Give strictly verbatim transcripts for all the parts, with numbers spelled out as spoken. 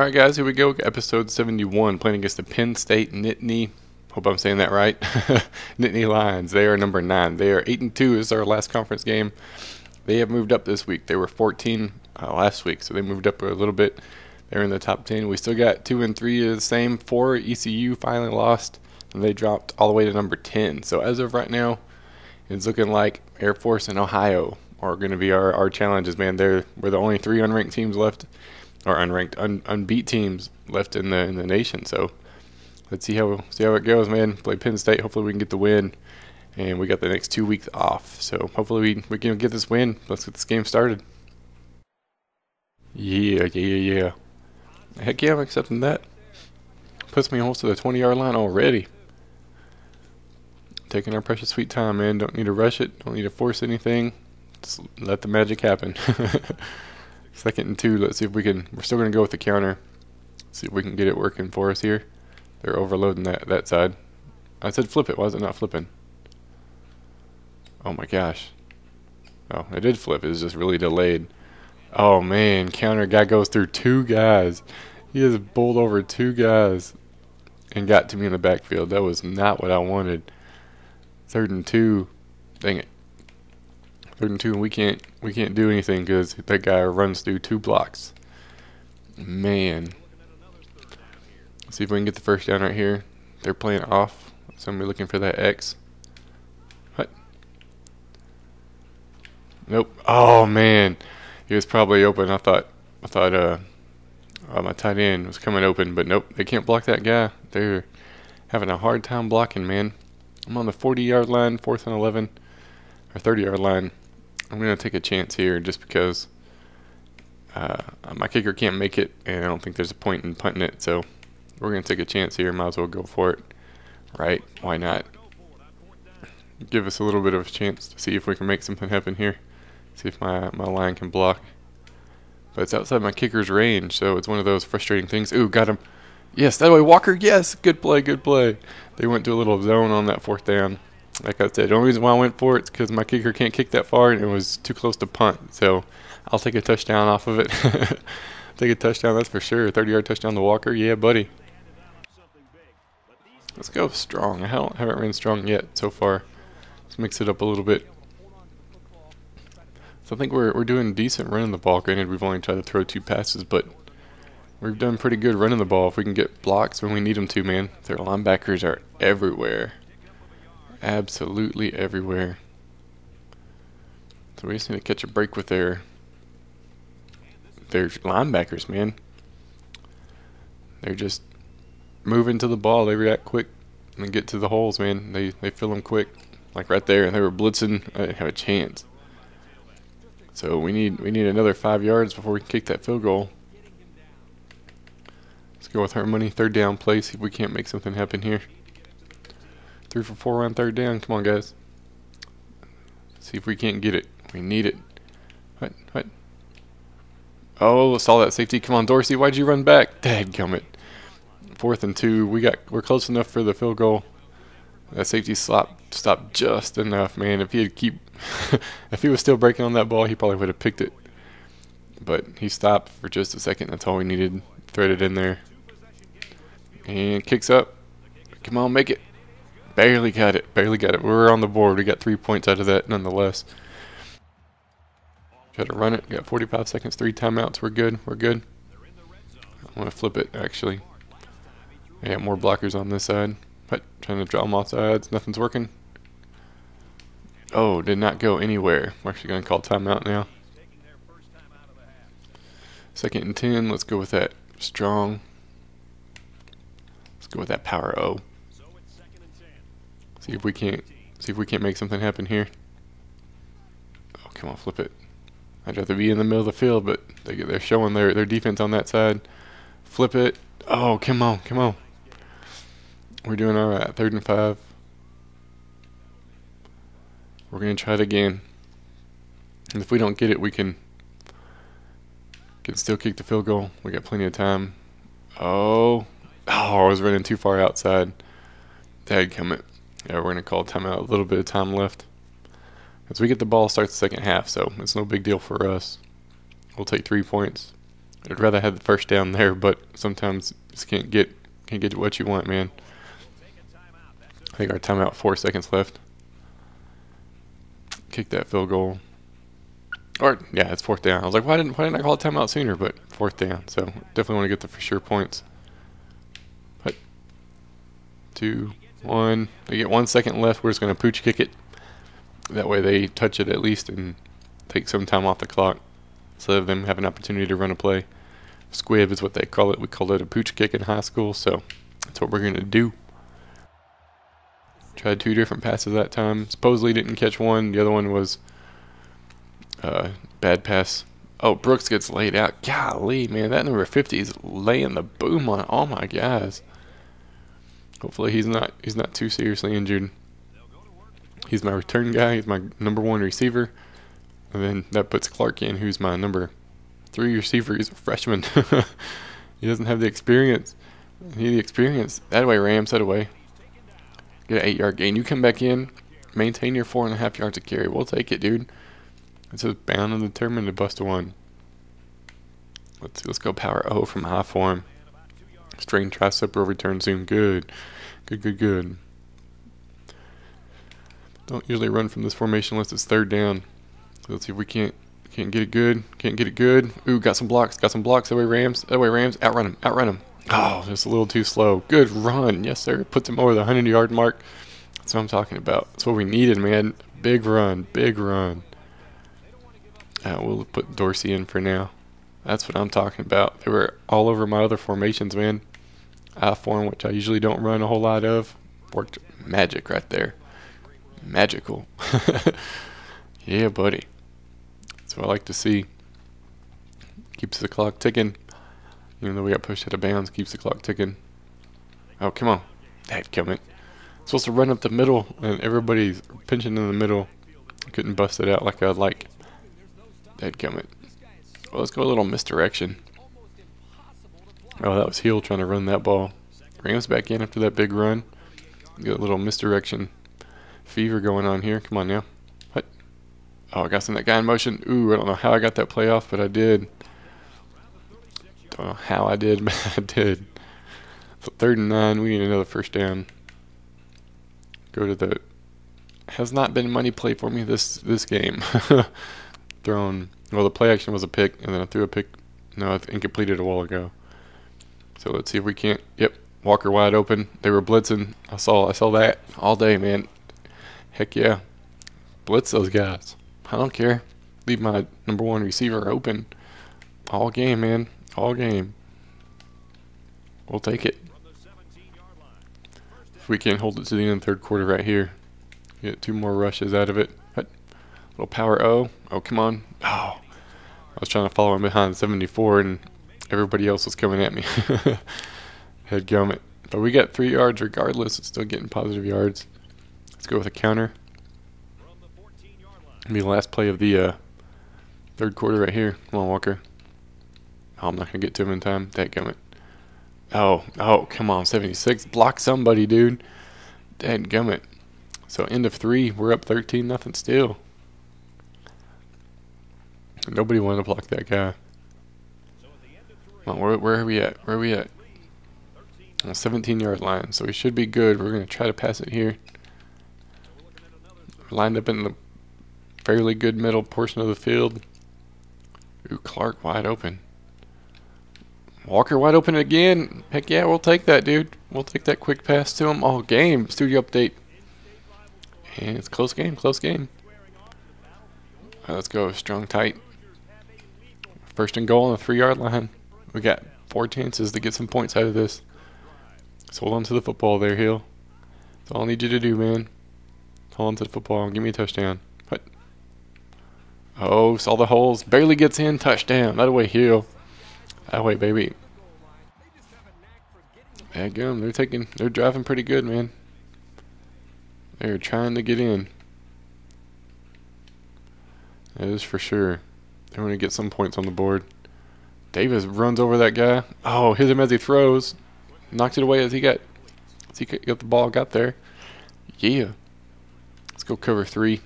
All right, guys, here we go. Episode seventy-one, playing against the Penn State Nittany. Hope I'm saying that right. Nittany Lions. They are number nine. They are eight and two. This is our last conference game. They have moved up this week. They were fourteen uh, last week, so they moved up a little bit. They're in the top ten. We still got two and three of the same. Four E C U finally lost, and they dropped all the way to number ten. So as of right now, it's looking like Air Force and Ohio are going to be our our challenges, man. They're we're the only three unranked teams left. Or unranked, un, unbeat teams left in the in the nation. So let's see how see how it goes, man. Play Penn State. Hopefully we can get the win, and we got the next two weeks off. So hopefully we we can get this win. Let's get this game started. Yeah, yeah, yeah. Heck yeah, I'm accepting that. Puts me almost to the twenty-yard line already. Taking our precious sweet time, man. Don't need to rush it. Don't need to force anything. Just let the magic happen. Second and two, let's see if we can, we're still going to go with the counter. Let's see if we can get it working for us here. They're overloading that, that side. I said flip it, why is it not flipping? Oh my gosh. Oh, it did flip, it was just really delayed. Oh man, counter guy goes through two guys. He just bowled over two guys and got to me in the backfield. That was not what I wanted. Third and two, dang it. Third and two, and we can't we can't do anything because that guy runs through two blocks. Man, let's see if we can get the first down right here. They're playing off. Somebody looking for that X. What? Nope. Oh man, he was probably open. I thought I thought uh, uh my tight end was coming open, but nope, they can't block that guy. They're having a hard time blocking, man. I'm on the forty-yard line, fourth and eleven, or thirty-yard line. I'm going to take a chance here just because uh, my kicker can't make it, and I don't think there's a point in punting it, so we're going to take a chance here. Might as well go for it, right? Why not? Give us a little bit of a chance to see if we can make something happen here, see if my, my line can block. But it's outside my kicker's range, so it's one of those frustrating things. Ooh, got him. Yes, that way, Walker. Yes, good play, good play. They went to a little zone on that fourth down. Like I said, the only reason why I went for it is because my kicker can't kick that far, and it was too close to punt. So I'll take a touchdown off of it. Take a touchdown, that's for sure. thirty-yard touchdown to Walker. Yeah, buddy. Let's go strong. I haven't ran strong yet so far. Let's mix it up a little bit. So I think we're, we're doing decent running the ball. Granted, we've only tried to throw two passes, but we've done pretty good running the ball. If we can get blocks when we need them to, man. Their linebackers are everywhere. Absolutely everywhere. So we just need to catch a break with their their linebackers, man. They're just moving to the ball. They react quick and get to the holes, man. They they fill them quick, like right there. They were blitzing. I didn't have a chance. So we need we need another five yards before we can kick that field goal. Let's go with our money third down play. See if we can't make something happen here. Three for four on third down. Come on, guys. See if we can't get it. We need it. What? What? Oh, saw that safety. Come on, Dorsey. Why'd you run back? Dadgummit. Fourth and two. We got. We're close enough for the field goal. That safety slop stopped just enough, man. If he had keep, if he was still breaking on that ball, he probably would have picked it. But he stopped for just a second. That's all we needed. Threaded in there. And kicks up. Come on, make it. Barely got it. Barely got it. We were on the board. We got three points out of that nonetheless. Try to run it. We got forty-five seconds, three timeouts. We're good. We're good. I want to flip it, actually. I got more blockers on this side. But trying to draw them off sides. Nothing's working. Oh, did not go anywhere. We're actually going to call timeout now. Second and ten. Let's go with that strong. Let's go with that power O. See if we can't see if we can't make something happen here. Oh, come on, flip it. I'd rather be in the middle of the field, but they get, they're showing their their defense on that side. Flip it. Oh, come on, come on. We're doing all right. Third and five. We're gonna try it again. And if we don't get it, we can can still kick the field goal. We got plenty of time. Oh, oh, I was running too far outside. Dadgummit. Yeah, we're going to call timeout. A little bit of time left. As we get the ball, starts the second half, so it's no big deal for us. We'll take three points. I'd rather have the first down there, but sometimes just can't get can't get what you want, man. I think our timeout, four seconds left. Kick that field goal. Or yeah, it's fourth down. I was like, why didn't why didn't I call a timeout sooner? But fourth down, so definitely want to get the for sure points. But two, one. They get one second left. We're just gonna pooch kick it. That way they touch it at least and take some time off the clock, so them have an opportunity to run a play. Squib is what they call it. We call it a pooch kick in high school, so that's what we're gonna do. Tried two different passes that time. Supposedly didn't catch one. The other one was uh, bad pass. Oh, Brooks gets laid out. Golly, man, that number fifty is laying the boom on all my guys. Hopefully he's not he's not too seriously injured. He's my return guy. He's my number one receiver. And then that puts Clark in, who's my number three receiver. He's a freshman. He doesn't have the experience. He need the experience. That way, Rams, that away. Get an eight-yard gain. You come back in, maintain your four and a half yards of carry. We'll take it, dude. It's just bound and determined to bust a one. Let's let's go power O from high form. Strain tricep overturn zoom. Good, good, good, good. Don't usually run from this formation unless it's third down. So let's see if we can't can't get it good. Can't get it good. Ooh, got some blocks. Got some blocks. That way Rams. That way Rams. Outrun him. Outrun him. Oh, just a little too slow. Good run. Yes, sir. Puts him over the hundred-yard mark. That's what I'm talking about. That's what we needed, man. Big run. Big run. Uh, we'll put Dorsey in for now. That's what I'm talking about. They were all over my other formations, man. I form, which I usually don't run a whole lot of. Worked magic right there. Magical. Yeah, buddy. That's what I like to see. Keeps the clock ticking. Even though we got pushed out of bounds, keeps the clock ticking. Oh, come on. Dadgummit. Supposed to run up the middle, and everybody's pinching in the middle. Couldn't bust it out like I'd like. Dadgummit. Well, let's go a little misdirection. Oh, that was Hill trying to run that ball. Rams back in after that big run. Got a little misdirection fever going on here. Come on now. What? Oh, I got some that guy in motion. Ooh, I don't know how I got that play off, but I did. Don't know how I did, but I did. So third and nine, we need another first down. Go to the has not been money play for me this this game. Thrown well the play action was a pick and then I threw a pick. No, I've incompleted a while ago. So let's see if we can't. Yep, Walker wide open. They were blitzing. I saw I saw that all day, man. Heck yeah. Blitz those guys. I don't care. Leave my number one receiver open. All game, man. All game. We'll take it. If we can hold it to the end of the third quarter right here. Get two more rushes out of it. What? Little power O. Oh, come on. Oh. I was trying to follow him behind seventy-four and everybody else was coming at me. Head gummit. But we got three yards regardless. It's still getting positive yards. Let's go with a counter. It'll be the last play of the uh, third quarter right here. Come on, Walker. Oh, I'm not going to get to him in time. Dadgummit. Oh, oh, come on, seventy-six. Block somebody, dude. Dadgummit. So, end of three. We're up thirteen nothing still. Nobody wanted to block that guy. Come on, where, where are we at? Where are we at? On the seventeen-yard line, so we should be good. We're going to try to pass it here. We're lined up in the fairly good middle portion of the field. Ooh, Clark wide open. Walker wide open again. Heck yeah, we'll take that, dude. We'll take that quick pass to him. All game. Studio update. And it's close game, close game. Right, let's go strong tight. First and goal on the three-yard line. We got four chances to get some points out of this. So hold on to the football there, Hill. That's all I need you to do, man. Hold on to the football and give me a touchdown. What? Oh, saw the holes. Barely gets in. Touchdown. That way, Hill. That way, baby. Bad gum. They're taking. They're driving pretty good, man. They're trying to get in. That is for sure. They want to get some points on the board. Davis runs over that guy. Oh, hits him as he throws. Knocked it away as he got. As he got the ball. Got there. Yeah. Let's go cover three.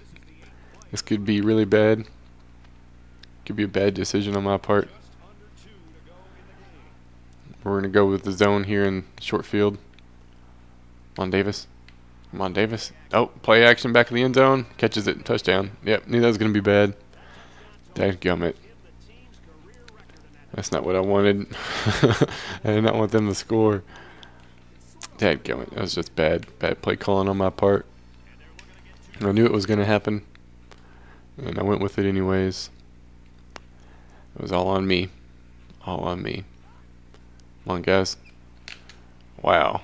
This could be really bad. Could be a bad decision on my part. We're going to go with the zone here in short field. Come on, Davis. Come on, Davis. Oh, play action back in the end zone. Catches it. Touchdown. Yep, knew that was going to be bad. Dadgummit. That's not what I wanted. I did not want them to score. Dadgummit. That was just bad. Bad play calling on my part. I knew it was going to happen, and I went with it anyways. It was all on me. All on me. Come on, guys. Wow.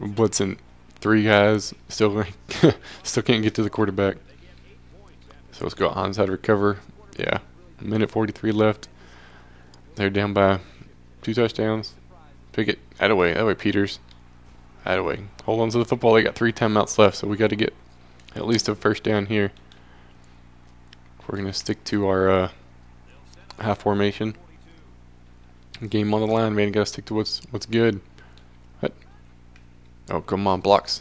Blitzing three guys. Still, still can't get to the quarterback. So let's go onside recover. Yeah. A minute forty-three left. They're down by two touchdowns. Pick it. That away. That way, Peters. That away. Hold on to the football. They got three timeouts left, so we got to get at least a first down here. We're going to stick to our uh, half formation. Game on the line, man. Got to stick to what's what's good. What? Oh, come on, blocks.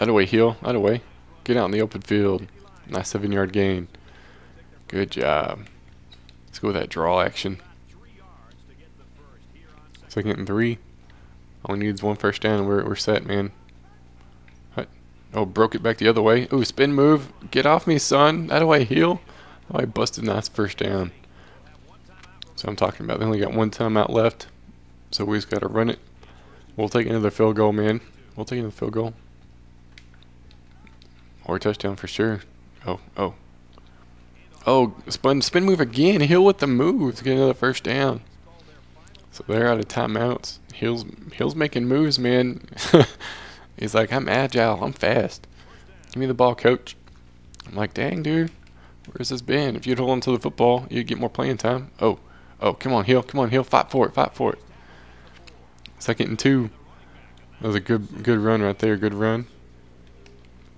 Out of way, Hill. Out of way. Get out in the open field. Nice seven-yard gain. Good job. Let's go with that draw action. Second and three. All we need is one first down, and we're, we're set, man. What? Oh, broke it back the other way. Ooh, spin move. Get off me, son. Out of way, Hill. Oh, I busted. Nice first down. So I'm talking about. They only got one timeout left, so we just got to run it. We'll take another field goal, man. We'll take another field goal or a touchdown for sure. Oh, oh, oh! Spin, spin move again. Hill with the move. Get another first down. So they're out of timeouts. Hill's Hill's making moves, man. He's like, I'm agile. I'm fast. Give me the ball, coach. I'm like, dang, dude. Where's this been? If you'd hold on to the football, you'd get more playing time. Oh. Oh, come on, Hill. Come on, Hill. Fight for it. Fight for it. Second and two. That was a good good run right there. Good run.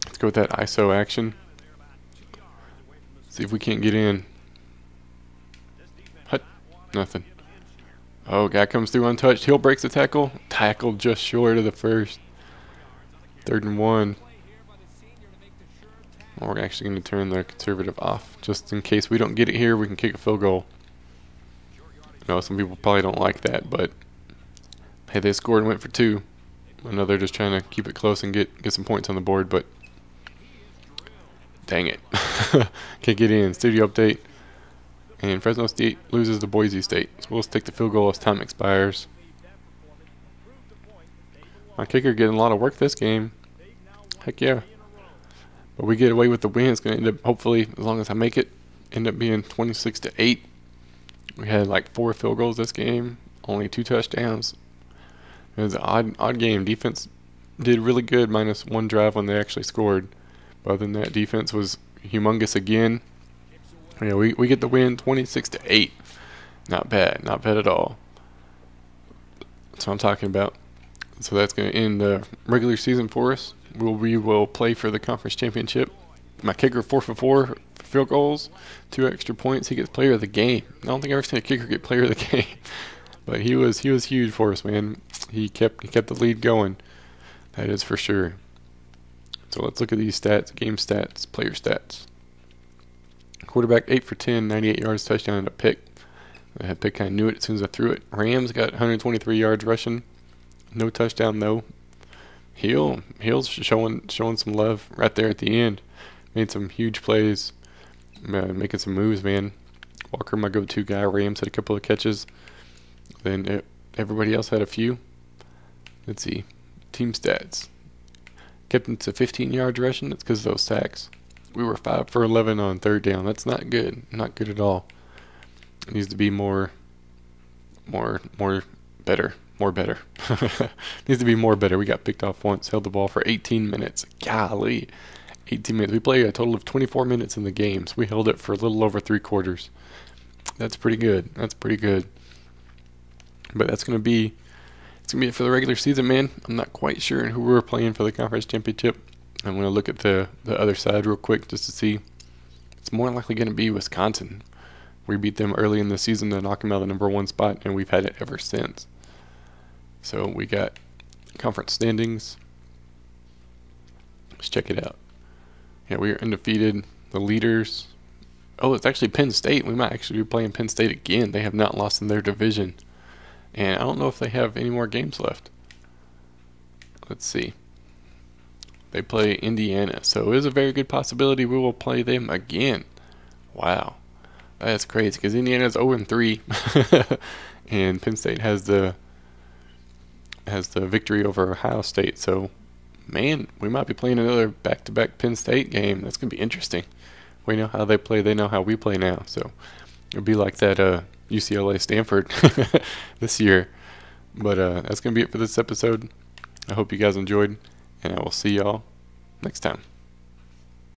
Let's go with that I S O action. See if we can't get in. Hut. Nothing. Oh, guy comes through untouched. Hill breaks the tackle. Tackle just short of the first. Third and one. Oh, we're actually going to turn the conservative off. Just in case we don't get it here, we can kick a field goal. No, some people probably don't like that, but hey, they scored and went for two. I know they're just trying to keep it close and get get some points on the board, but dang it, can't get in. Studio update, and Fresno State loses to Boise State. So we'll stick the field goal as time expires. My kicker getting a lot of work this game. Heck yeah, but we get away with the win. It's gonna end up, hopefully, as long as I make it, end up being twenty-six to eight. We had like four field goals this game, only two touchdowns. It was an odd, odd game. Defense did really good, minus one drive when they actually scored. But other than that, defense was humongous again. You know, we we get the win, twenty-six to eight. Not bad, not bad at all. That's what I'm talking about. So that's going to end the regular season for us. We'll, we will play for the conference championship. My kicker four for four. Field goals, two extra points. He gets player of the game. I don't think I've ever seen a kicker get player of the game, but he was he was huge for us, man. He kept he kept the lead going. That is for sure. So let's look at these stats: game stats, player stats. Quarterback eight for ten, ninety-eight yards, touchdown, and a pick. That pick I knew it as soon as I threw it. Rams got one hundred twenty-three yards rushing, no touchdown though. Hill Hill's showing showing some love right there at the end. Made some huge plays. Uh, making some moves, man. Walker, my go-to guy. Rams had a couple of catches. Then it, everybody else had a few. Let's see. Team stats. Kept them to fifteen yards rushing. That's because of those sacks. We were five for eleven on third down. That's not good. Not good at all. It needs to be more, more, more better. More better. Needs to be more better. We got picked off once. Held the ball for eighteen minutes. Golly. eighteen minutes. We played a total of twenty-four minutes in the game, so we held it for a little over three quarters. That's pretty good. That's pretty good. But that's gonna be it's gonna be it for the regular season, man. I'm not quite sure who we're playing for the conference championship. I'm gonna look at the the other side real quick just to see. It's more likely gonna be Wisconsin. We beat them early in the season to knock them out of the number one spot, and we've had it ever since. So we got conference standings. Let's check it out. Yeah, we are undefeated. The leaders. Oh, it's actually Penn State. We might actually be playing Penn State again. They have not lost in their division. And I don't know if they have any more games left. Let's see. They play Indiana. So it is a very good possibility we will play them again. Wow. That's crazy because Indiana's oh and three. And Penn State has the has the victory over Ohio State. So, man, we might be playing another back-to-back Penn State game. That's going to be interesting. We know how they play. They know how we play now. So it'll be like that uh, U C L A Stanford this year. But uh, that's going to be it for this episode. I hope you guys enjoyed, and I will see y'all next time.